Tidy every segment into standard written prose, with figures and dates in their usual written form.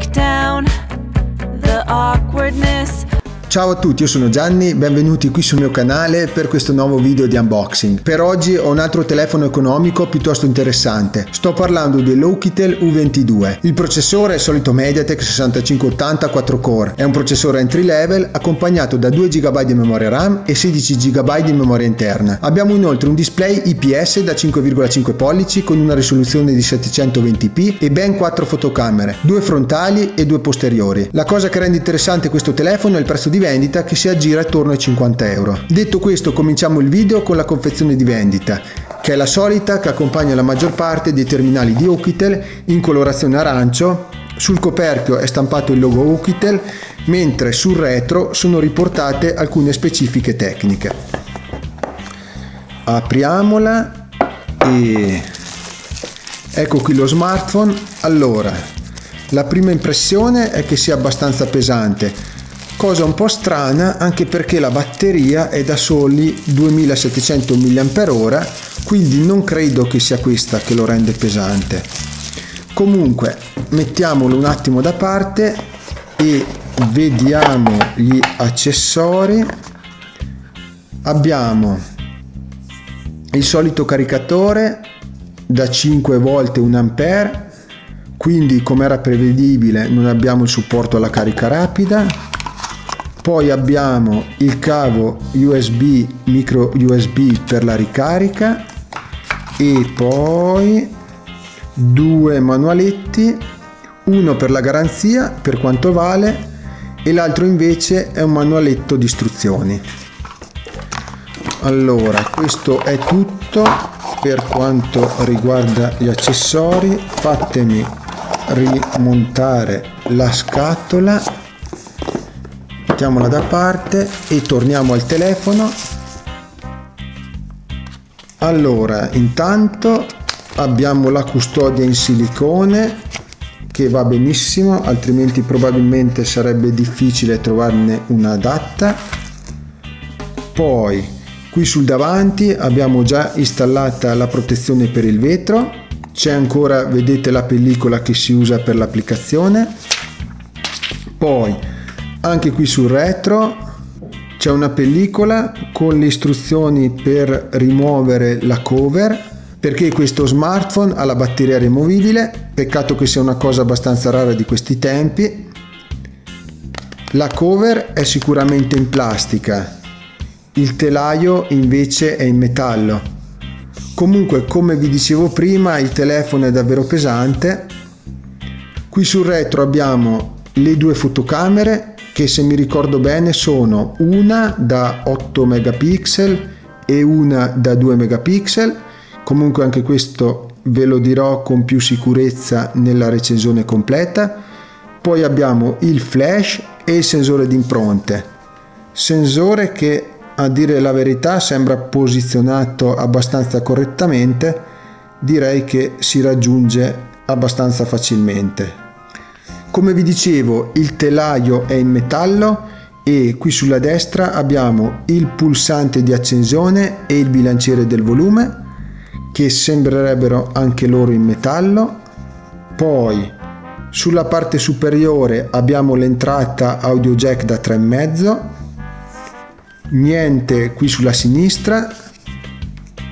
back down the awkwardness. Ciao a tutti, io sono Gianni, benvenuti qui sul mio canale per questo nuovo video di unboxing. Per oggi ho un altro telefono economico piuttosto interessante. Sto parlando dell'Oukitel U22. Il processore è il solito Mediatek 6580 4 core. È un processore entry level accompagnato da 2 GB di memoria RAM e 16 GB di memoria interna. Abbiamo inoltre un display IPS da 5,5 pollici con una risoluzione di 720p e ben 4 fotocamere, 2 frontali e 2 posteriori. La cosa che rende interessante questo telefono è il prezzo di vendita, che si aggira attorno ai 50 euro. Detto questo, cominciamo il video con la confezione di vendita, che è la solita che accompagna la maggior parte dei terminali di Oukitel, in colorazione arancio. Sul coperchio è stampato il logo Oukitel, mentre sul retro sono riportate alcune specifiche tecniche. Apriamola e ecco qui lo smartphone. Allora, la prima impressione è che sia abbastanza pesante, cosa un po' strana anche perché la batteria è da soli 2700 mAh, quindi non credo che sia questa che lo rende pesante. Comunque mettiamolo un attimo da parte e vediamo gli accessori. Abbiamo il solito caricatore da 5 volte 1 ampere, quindi come era prevedibile non abbiamo il supporto alla carica rapida. Poi abbiamo il cavo USB, micro USB per la ricarica, e poi 2 manualetti, uno per la garanzia per quanto vale e l'altro invece è un manualetto di istruzioni. Allora, questo è tutto per quanto riguarda gli accessori. Fatemi rimontare la scatola, mettiamola da parte e torniamo al telefono. Allora, intanto abbiamo la custodia in silicone, che va benissimo, altrimenti probabilmente sarebbe difficile trovarne una adatta. Poi qui sul davanti abbiamo già installata la protezione per il vetro, c'è ancora, vedete, la pellicola che si usa per l'applicazione. Poi anche qui sul retro c'è una pellicola con le istruzioni per rimuovere la cover, perché questo smartphone ha la batteria rimovibile, peccato che sia una cosa abbastanza rara di questi tempi. La cover è sicuramente in plastica, il telaio invece è in metallo. Comunque, come vi dicevo prima, il telefono è davvero pesante. Qui sul retro abbiamo le 2 fotocamere, che se mi ricordo bene sono una da 8 megapixel e una da 2 megapixel. Comunque anche questo ve lo dirò con più sicurezza nella recensione completa. Poi abbiamo il flash e il sensore d'impronte, sensore che, a dire la verità, sembra posizionato abbastanza correttamente, direi che si raggiunge abbastanza facilmente. Come vi dicevo, il telaio è in metallo e qui sulla destra abbiamo il pulsante di accensione e il bilanciere del volume, che sembrerebbero anche loro in metallo. Poi sulla parte superiore abbiamo l'entrata audio jack da 3,5, niente qui sulla sinistra,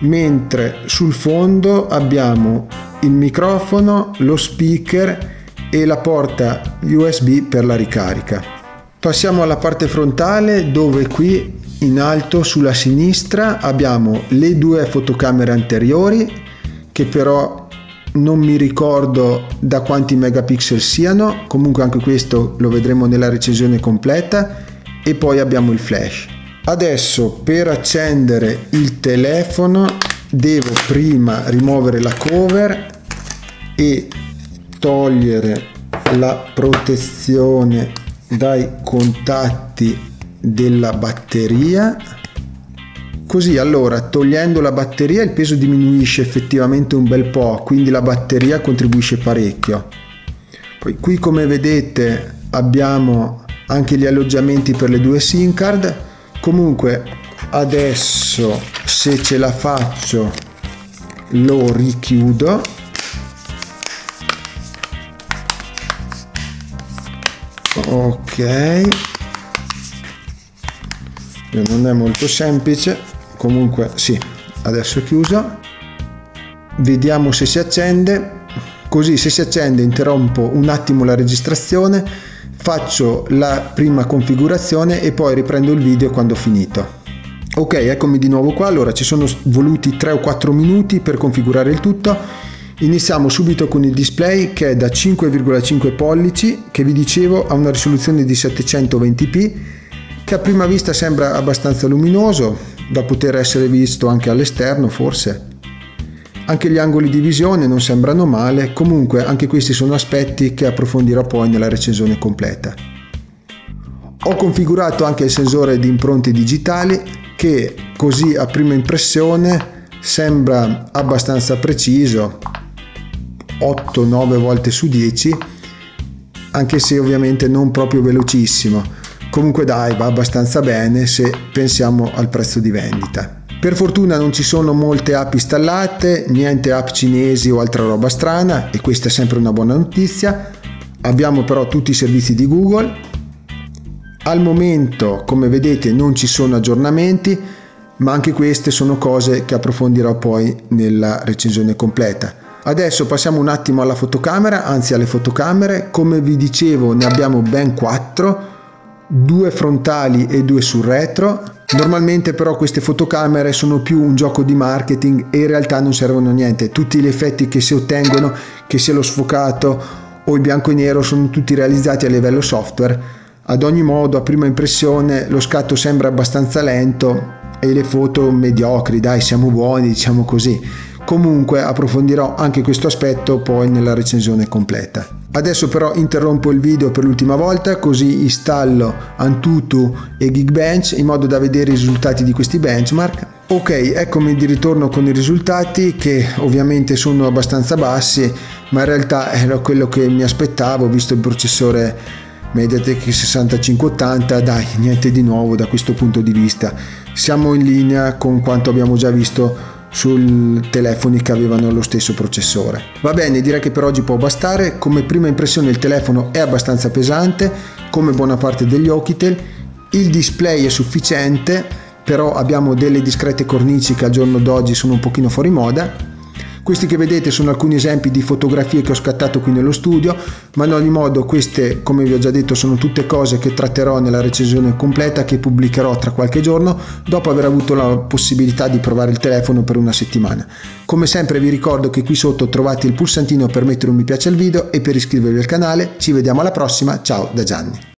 mentre sul fondo abbiamo il microfono, lo speaker e la porta USB per la ricarica. Passiamo alla parte frontale, dove qui in alto sulla sinistra abbiamo le 2 fotocamere anteriori, che però non mi ricordo da quanti megapixel siano, comunque anche questo lo vedremo nella recensione completa, e poi abbiamo il flash. Adesso, per accendere il telefono, devo prima rimuovere la cover e togliere la protezione dai contatti della batteria. Così, allora, togliendo la batteria il peso diminuisce effettivamente un bel po', quindi la batteria contribuisce parecchio. Poi qui, come vedete, abbiamo anche gli alloggiamenti per le 2 SIM card. Comunque adesso, se ce la faccio, lo richiudo ok, non è molto semplice, comunque sì, adesso è chiusa, vediamo se si accende. Così se si accende interrompo un attimo la registrazione, faccio la prima configurazione e poi riprendo il video quando ho finito. Ok, eccomi di nuovo qua. Allora, ci sono voluti 3 o 4 minuti per configurare il tutto. Iniziamo subito con il display, che è da 5,5 pollici, che vi dicevo ha una risoluzione di 720p, che a prima vista sembra abbastanza luminoso, da poter essere visto anche all'esterno forse. Anche gli angoli di visione non sembrano male, comunque anche questi sono aspetti che approfondirò poi nella recensione completa. Ho configurato anche il sensore di impronte digitali, che così a prima impressione sembra abbastanza preciso, 8-9 volte su 10, anche se ovviamente non proprio velocissimo. Comunque dai, va abbastanza bene se pensiamo al prezzo di vendita. Per fortuna non ci sono molte app installate, niente app cinesi o altra roba strana, e questa è sempre una buona notizia. Abbiamo però tutti i servizi di Google. Al momento, come vedete, non ci sono aggiornamenti, ma anche queste sono cose che approfondirò poi nella recensione completa. Adesso passiamo un attimo alla fotocamera, anzi alle fotocamere. Come vi dicevo, ne abbiamo ben 4, 2 frontali e 2 sul retro. Normalmente però queste fotocamere sono più un gioco di marketing e in realtà non servono a niente. Tutti gli effetti che si ottengono, che sia lo sfocato o il bianco e nero, sono tutti realizzati a livello software. Ad ogni modo, a prima impressione lo scatto sembra abbastanza lento e le foto mediocri, dai, siamo buoni, diciamo così. Comunque approfondirò anche questo aspetto poi nella recensione completa. Adesso però interrompo il video per l'ultima volta, così installo Antutu e Geekbench in modo da vedere i risultati di questi benchmark. Ok, eccomi di ritorno con i risultati, che ovviamente sono abbastanza bassi, ma in realtà era quello che mi aspettavo visto il processore Mediatek 6580. Dai, niente di nuovo da questo punto di vista, siamo in linea con quanto abbiamo già visto sul telefoni che avevano lo stesso processore. Va bene, direi che per oggi può bastare. Come prima impressione il telefono è abbastanza pesante, come buona parte degli Oukitel. Il display è sufficiente, però abbiamo delle discrete cornici che al giorno d'oggi sono un pochino fuori moda. Questi che vedete sono alcuni esempi di fotografie che ho scattato qui nello studio, ma ad ogni modo queste, come vi ho già detto, sono tutte cose che tratterò nella recensione completa, che pubblicherò tra qualche giorno dopo aver avuto la possibilità di provare il telefono per una settimana. Come sempre vi ricordo che qui sotto trovate il pulsantino per mettere un mi piace al video e per iscrivervi al canale. Ci vediamo alla prossima, ciao da Gianni.